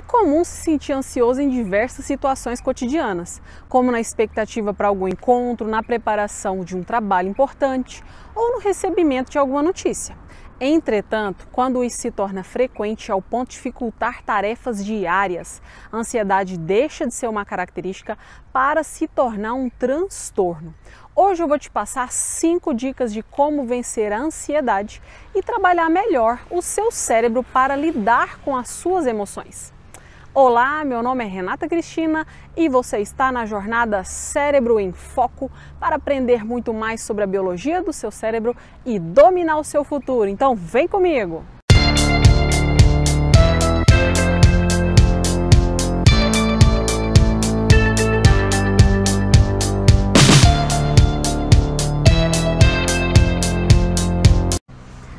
É comum se sentir ansioso em diversas situações cotidianas, como na expectativa para algum encontro, na preparação de um trabalho importante ou no recebimento de alguma notícia. Entretanto, quando isso se torna frequente ao ponto de dificultar tarefas diárias, a ansiedade deixa de ser uma característica para se tornar um transtorno. Hoje eu vou te passar 5 dicas de como vencer a ansiedade e trabalhar melhor o seu cérebro para lidar com as suas emoções. Olá, meu nome é Renata Cristina e você está na jornada Cérebro em Foco para aprender muito mais sobre a biologia do seu cérebro e dominar o seu futuro. Então, vem comigo!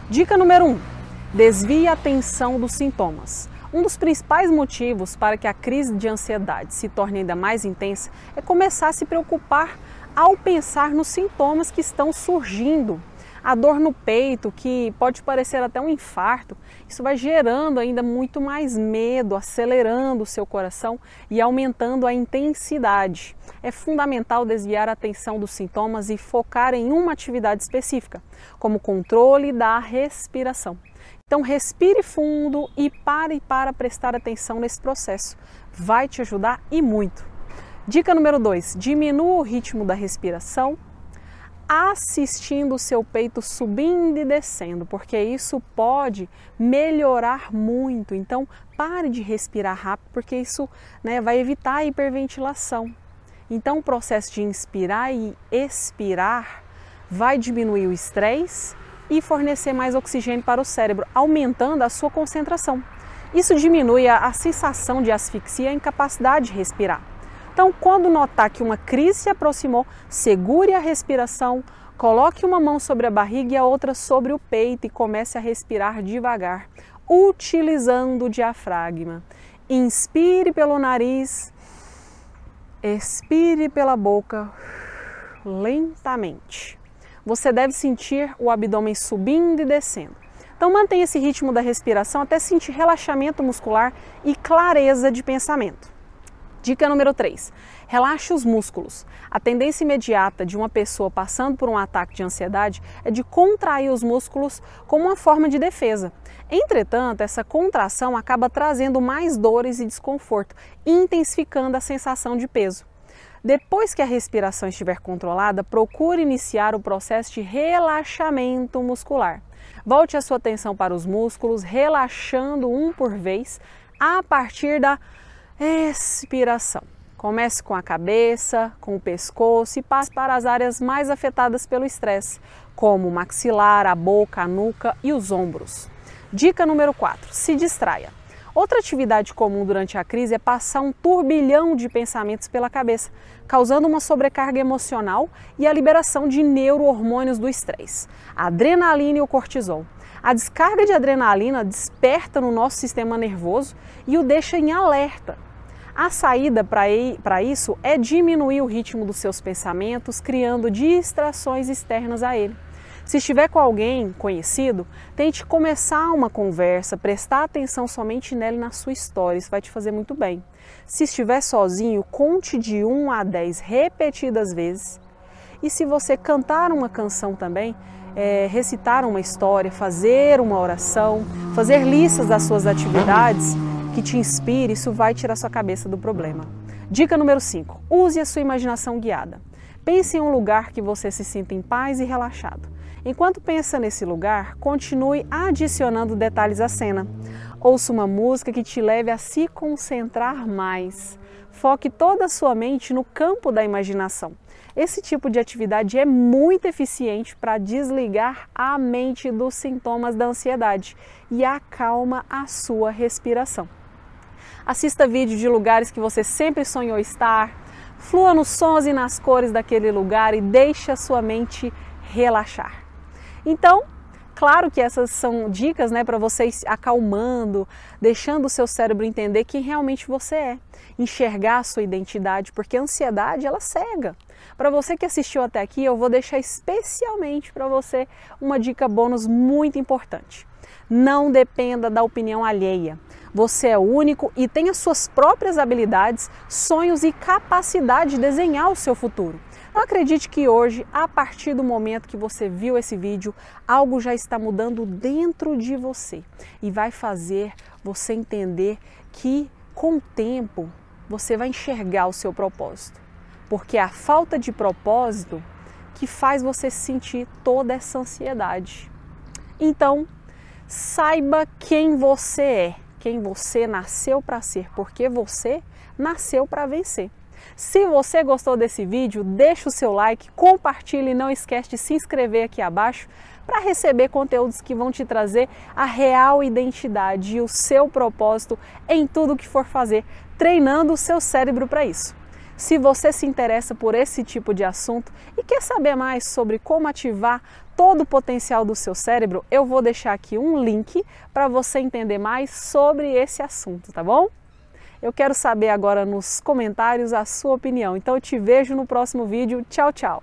Dica número 1. Desvie a atenção dos sintomas. Um dos principais motivos para que a crise de ansiedade se torne ainda mais intensa é começar a se preocupar ao pensar nos sintomas que estão surgindo. A dor no peito, que pode parecer até um infarto, isso vai gerando ainda muito mais medo, acelerando o seu coração e aumentando a intensidade. É fundamental desviar a atenção dos sintomas e focar em uma atividade específica, como o controle da respiração. Então respire fundo e pare para prestar atenção nesse processo. Vai te ajudar e muito. Dica número 2. Diminua o ritmo da respiração, assistindo o seu peito subindo e descendo, porque isso pode melhorar muito. Então pare de respirar rápido, porque isso vai evitar a hiperventilação. Então o processo de inspirar e expirar vai diminuir o estresse e fornecer mais oxigênio para o cérebro, aumentando a sua concentração. Isso diminui a sensação de asfixia e a incapacidade de respirar. Então, quando notar que uma crise se aproximou, segure a respiração, coloque uma mão sobre a barriga e a outra sobre o peito e comece a respirar devagar, utilizando o diafragma. Inspire pelo nariz, expire pela boca, lentamente. Você deve sentir o abdômen subindo e descendo. Então mantenha esse ritmo da respiração até sentir relaxamento muscular e clareza de pensamento. Dica número 3. Relaxe os músculos. A tendência imediata de uma pessoa passando por um ataque de ansiedade é de contrair os músculos como uma forma de defesa. Entretanto, essa contração acaba trazendo mais dores e desconforto, intensificando a sensação de peso. Depois que a respiração estiver controlada, procure iniciar o processo de relaxamento muscular. Volte a sua atenção para os músculos, relaxando um por vez a partir da expiração. Comece com a cabeça, com o pescoço e passe para as áreas mais afetadas pelo estresse, como o maxilar, a boca, a nuca e os ombros. Dica número 4. Se distraia. Outra atividade comum durante a crise é passar um turbilhão de pensamentos pela cabeça, causando uma sobrecarga emocional e a liberação de neurohormônios do estresse, a adrenalina e o cortisol. A descarga de adrenalina desperta no nosso sistema nervoso e o deixa em alerta. A saída para isso é diminuir o ritmo dos seus pensamentos, criando distrações externas a ele. Se estiver com alguém conhecido, tente começar uma conversa, prestar atenção somente nela e na sua história, isso vai te fazer muito bem. Se estiver sozinho, conte de 1 a 10 repetidas vezes. E se você cantar uma canção também, recitar uma história, fazer uma oração, fazer listas das suas atividades que te inspire, isso vai tirar sua cabeça do problema. Dica número 5. Use a sua imaginação guiada. Pense em um lugar que você se sinta em paz e relaxado. Enquanto pensa nesse lugar, continue adicionando detalhes à cena. Ouça uma música que te leve a se concentrar mais. Foque toda a sua mente no campo da imaginação. Esse tipo de atividade é muito eficiente para desligar a mente dos sintomas da ansiedade e acalma a sua respiração. Assista vídeos de lugares que você sempre sonhou estar. Flua nos sons e nas cores daquele lugar e deixe a sua mente relaxar. Então, claro que essas são dicas para vocês acalmando, deixando o seu cérebro entender quem realmente você é, enxergar a sua identidade, porque a ansiedade ela cega. Para você que assistiu até aqui, eu vou deixar especialmente para você uma dica bônus muito importante. Não dependa da opinião alheia. Você é único e tem as suas próprias habilidades, sonhos e capacidade de desenhar o seu futuro. Não acredite que hoje, a partir do momento que você viu esse vídeo, algo já está mudando dentro de você e vai fazer você entender que, com o tempo, você vai enxergar o seu propósito. Porque é a falta de propósito que faz você sentir toda essa ansiedade. Então, saiba quem você é, quem você nasceu para ser, porque você nasceu para vencer. Se você gostou desse vídeo, deixa o seu like, compartilhe e não esquece de se inscrever aqui abaixo para receber conteúdos que vão te trazer a real identidade e o seu propósito em tudo que for fazer, treinando o seu cérebro para isso. Se você se interessa por esse tipo de assunto e quer saber mais sobre como ativar todo o potencial do seu cérebro, eu vou deixar aqui um link para você entender mais sobre esse assunto, tá bom? Eu quero saber agora nos comentários a sua opinião. Então eu te vejo no próximo vídeo. Tchau, tchau!